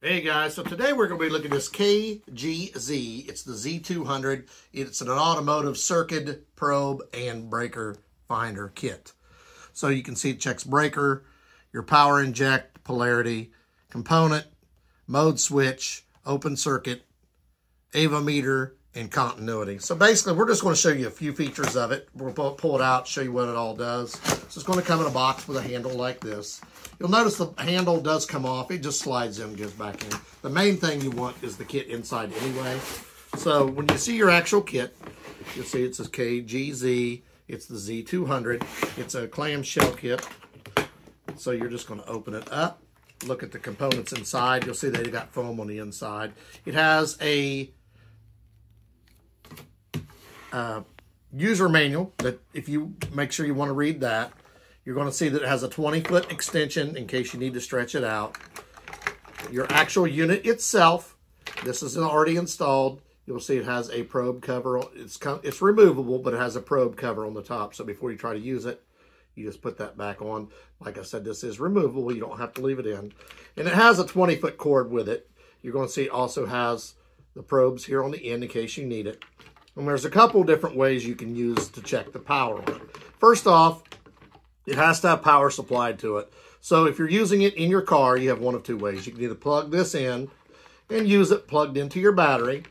Hey guys, so today we're going to be looking at this KGZ. It's the Z200. It's an automotive circuit, probe, and breaker finder kit. So you can see it checks breaker, your power inject, polarity, component, mode switch, open circuit, avometer, and continuity. So basically, we're just going to show you a few features of it. We'll pull it out, show you what it all does. So it's going to come in a box with a handle like this. You'll notice the handle does come off. It just slides in and goes back in. The main thing you want is the kit inside anyway. So when you see your actual kit, you'll see it says KGZ. It's the Z200. It's a clamshell kit. So you're just going to open it up, look at the components inside. You'll see they've got foam on the inside. It has a user manual that if you make sure you want to read that, you're going to see that it has a 20-foot extension in case you need to stretch it out. Your actual unit itself, this is already installed. You'll see it has a probe cover. It's removable, but it has a probe cover on the top. So before you try to use it, you just put that back on. Like I said, this is removable. You don't have to leave it in. And it has a 20-foot cord with it. You're going to see it also has the probes here on the end in case you need it. And there's a couple different ways you can use to check the power on it. First off, it has to have power supplied to it. So if you're using it in your car, you have one of two ways. You can either plug this in and use it plugged into your battery,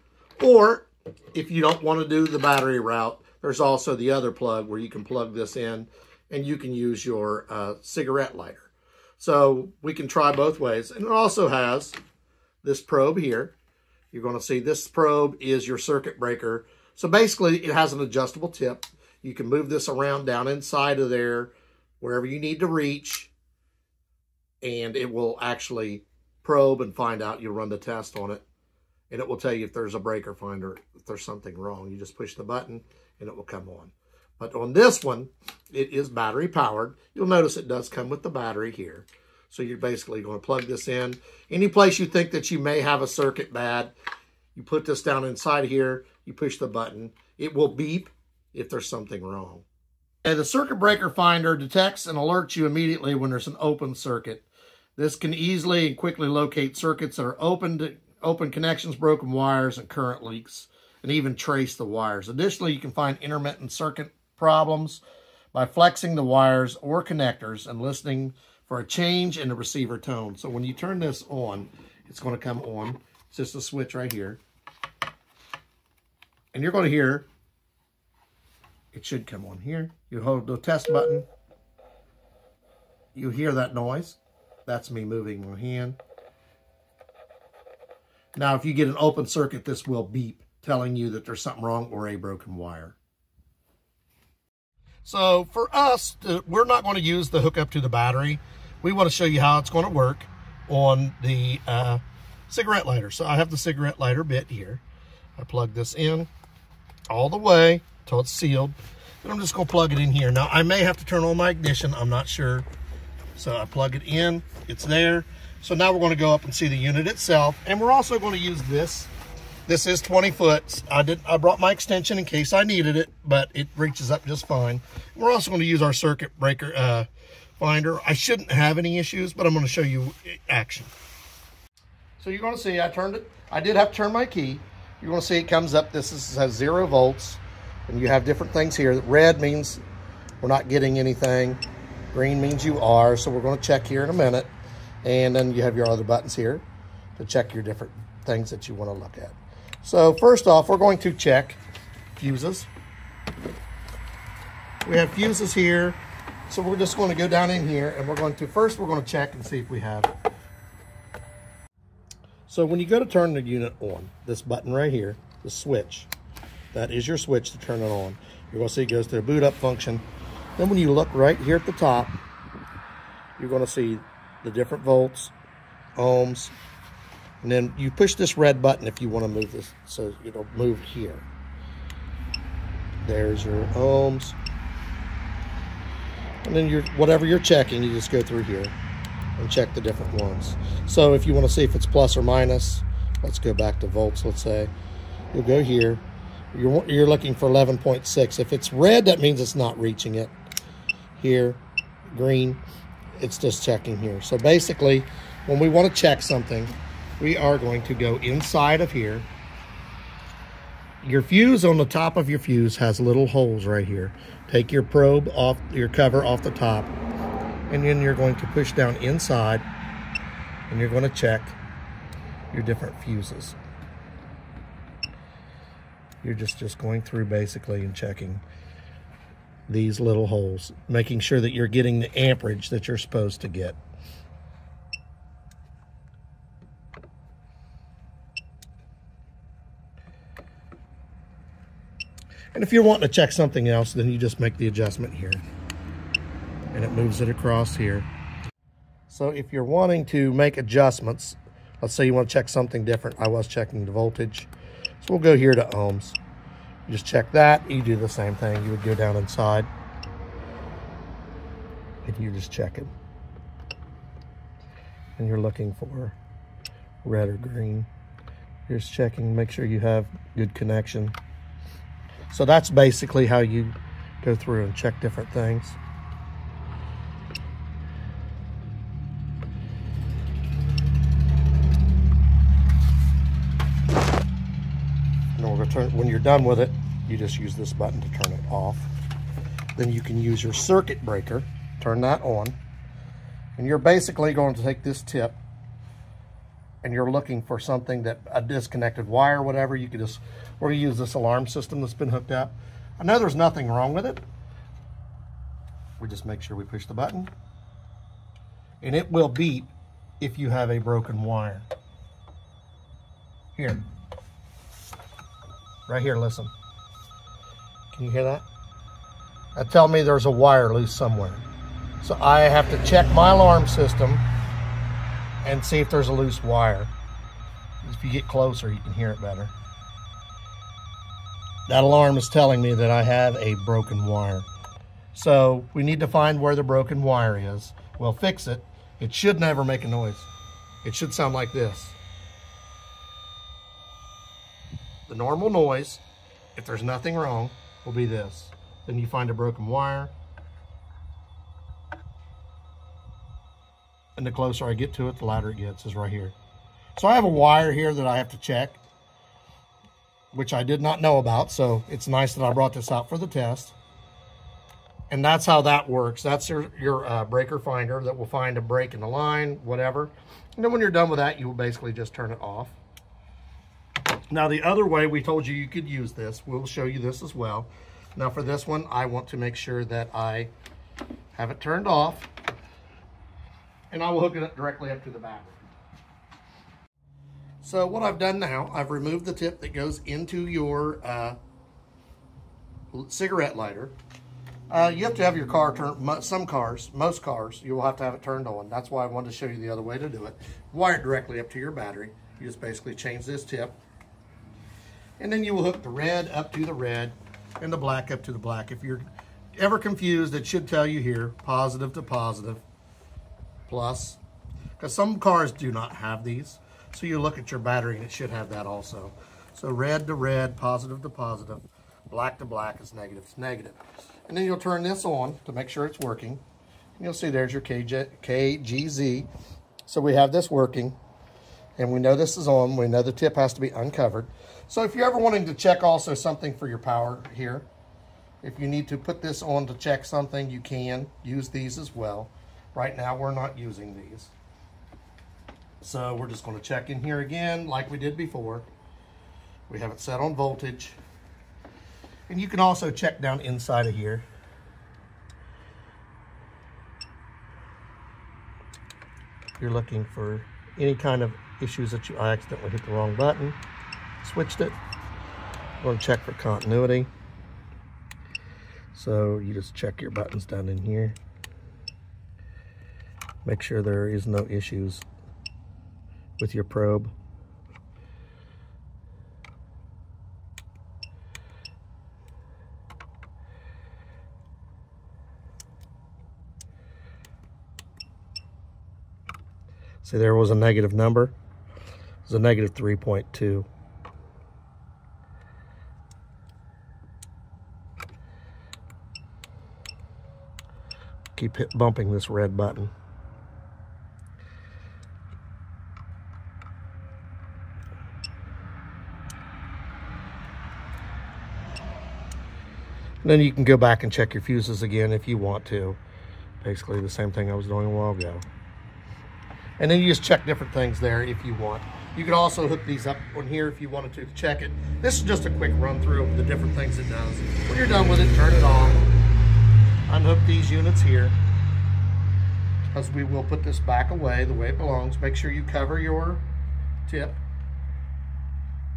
or if you don't want to do the battery route, there's also the other plug where you can plug this in and you can use your cigarette lighter. So we can try both ways. And it also has this probe here. You're going to see this probe is your circuit breaker. So basically, it has an adjustable tip. You can move this around down inside of there, wherever you need to reach, and it will actually probe and find out. You'll run the test on it, and it will tell you if there's a breaker finder, if there's something wrong. You just push the button, and it will come on. But on this one, it is battery powered. You'll notice it does come with the battery here. So you're basically going to plug this in. Any place you think that you may have a circuit bad, you put this down inside here, you push the button, it will beep if there's something wrong. And the circuit breaker finder detects and alerts you immediately when there's an open circuit. This can easily and quickly locate circuits that are open connections, broken wires, and current leaks, and even trace the wires. Additionally, you can find intermittent circuit problems by flexing the wires or connectors and listening for a change in the receiver tone. So when you turn this on, it's going to come on. It's just a switch right here. And you're going to hear... It should come on here. You hold the test button. You hear that noise. That's me moving my hand. Now, if you get an open circuit, this will beep, telling you that there's something wrong or a broken wire. So for us, we're not going to use the hookup to the battery. We want to show you how it's going to work on the cigarette lighter. So I have the cigarette lighter bit here. I plug this in all the way until it's sealed, and I'm just going to plug it in here. Now, I may have to turn on my ignition. I'm not sure. So I plug it in. It's there. So now we're going to go up and see the unit itself, and we're also going to use this. This is 20 foot. I brought my extension in case I needed it, but it reaches up just fine. We're also going to use our circuit breaker finder. I shouldn't have any issues, but I'm going to show you action. So you're going to see I turned it. I did have to turn my key. You're going to see it comes up. This has 0 volts. And you have different things here. Red means we're not getting anything. Green means you are. So we're going to check here in a minute. And then you have your other buttons here to check your different things that you want to look at. So first off, we're going to check fuses. We have fuses here. So we're just going to go down in here, and we're going to check and see if we have it. So when you go to turn the unit on, this button right here, the switch, that is your switch to turn it on. You're going to see it goes to a boot up function. Then when you look right here at the top, you're going to see the different volts, ohms, and then you push this red button if you want to move this. So it'll move here. There's your ohms. And then whatever you're checking, you just go through here and check the different ones. So if you want to see if it's plus or minus, let's go back to volts, let's say. You'll go here. You're looking for 11.6. If it's red, that means it's not reaching it. Here, green, it's just checking here. So basically, when we want to check something, we are going to go inside of here. Your fuse, on the top of your fuse, has little holes right here. Take your probe off, your cover off the top, and then you're going to push down inside and you're going to check your different fuses. You're just going through basically and checking these little holes, making sure that you're getting the amperage that you're supposed to get. And if you're wanting to check something else, then you just make the adjustment here and it moves it across here. So if you're wanting to make adjustments, let's say you want to check something different. I was checking the voltage. So we'll go here to ohms. You just check that. You do the same thing. You would go down inside and you just check it. And you're looking for red or green. You're just checking, make sure you have good connection. So that's basically how you go through and check different things. When you're done with it, you just use this button to turn it off. Then you can use your circuit breaker, turn that on, and you're basically going to take this tip and you're looking for something, that a disconnected wire, whatever. You could just, or you use this alarm system that's been hooked up. I know there's nothing wrong with it. We just make sure we push the button and it will beep if you have a broken wire. Here. Right here, listen. Can you hear that? That tells me there's a wire loose somewhere. So I have to check my alarm system and see if there's a loose wire. If you get closer, you can hear it better. That alarm is telling me that I have a broken wire. So we need to find where the broken wire is. We'll fix it. It should never make a noise. It should sound like this. The normal noise, if there's nothing wrong, will be this. Then you find a broken wire. And the closer I get to it, the louder it gets, is right here. So I have a wire here that I have to check, which I did not know about. So it's nice that I brought this out for the test. And that's how that works. That's your breaker finder that will find a break in the line, whatever. And then when you're done with that, you will basically just turn it off. Now, the other way, we told you you could use this. We'll show you this as well. Now, for this one, I want to make sure that I have it turned off. And I will hook it up directly up to the battery. So what I've done now, I've removed the tip that goes into your cigarette lighter. You have to have your car turned, most cars, you will have to have it turned on. That's why I wanted to show you the other way to do it. Wire it directly up to your battery. You just basically change this tip. And then you will hook the red up to the red and the black up to the black. If you're ever confused, it should tell you here, positive to positive, plus, because some cars do not have these. So you look at your battery and it should have that also. So red to red, positive to positive, black to black is negative to negative. And then you'll turn this on to make sure it's working. And you'll see there's your KGZ. So we have this working. And we know this is on. We know the tip has to be uncovered. So if you're ever wanting to check also something for your power here, if you need to put this on to check something, you can use these as well. Right now, we're not using these. So we're just going to check in here again like we did before. We have it set on voltage. And you can also check down inside of here. You're looking for any kind of issues that I accidentally hit the wrong button, switched it. I'm going to check for continuity. So you just check your buttons down in here. Make sure there is no issues with your probe. See, there was a negative number. It was a negative 3.2. Keep bumping this red button. And then you can go back and check your fuses again if you want to. Basically the same thing I was doing a while ago. And then you just check different things there if you want. You can also hook these up on here if you wanted to check it. This is just a quick run through of the different things it does. When you're done with it, turn it on. Unhook these units here, because we will put this back away the way it belongs. Make sure you cover your tip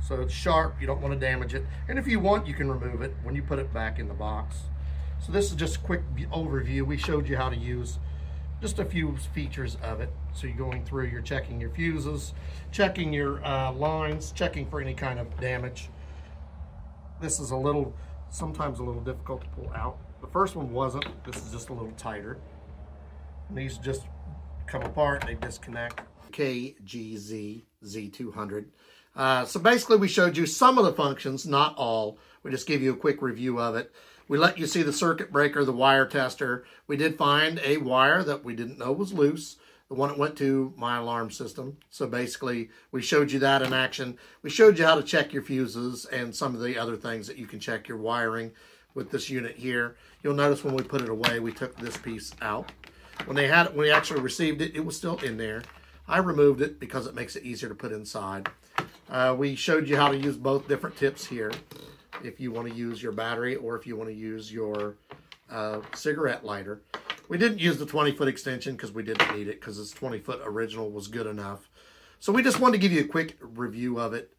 so it's sharp. You don't want to damage it. And if you want, you can remove it when you put it back in the box. So this is just a quick overview. We showed you how to use just a few features of it. So you're going through, you're checking your fuses, checking your lines, checking for any kind of damage. This is a little, sometimes a little difficult to pull out. The first one wasn't, this is just a little tighter. And these just come apart, they disconnect. KGZ Z200. So basically we showed you some of the functions, not all. We just give you a quick review of it. We let you see the circuit breaker, the wire tester. We did find a wire that we didn't know was loose, the one that went to my alarm system. So basically, we showed you that in action. We showed you how to check your fuses and some of the other things that you can check your wiring with this unit here. You'll notice when we put it away, we took this piece out. When we actually received it, it was still in there. I removed it because it makes it easier to put inside. We showed you how to use both different tips here, if you want to use your battery or if you want to use your cigarette lighter. We didn't use the 20-foot extension because we didn't need it, because this 20-foot original was good enough. So we just wanted to give you a quick review of it,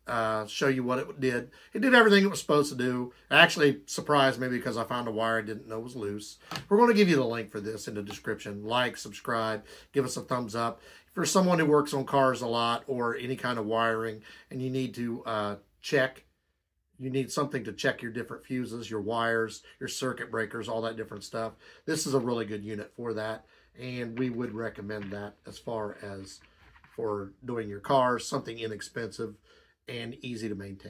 show you what it did. It did everything it was supposed to do. It actually surprised me because I found a wire I didn't know was loose. We're going to give you the link for this in the description. Like, subscribe, give us a thumbs up. If you're someone who works on cars a lot or any kind of wiring and you need to you need something to check your different fuses, your wires, your circuit breakers, all that different stuff. This is a really good unit for that, and we would recommend that as far as for doing your cars, something inexpensive and easy to maintain.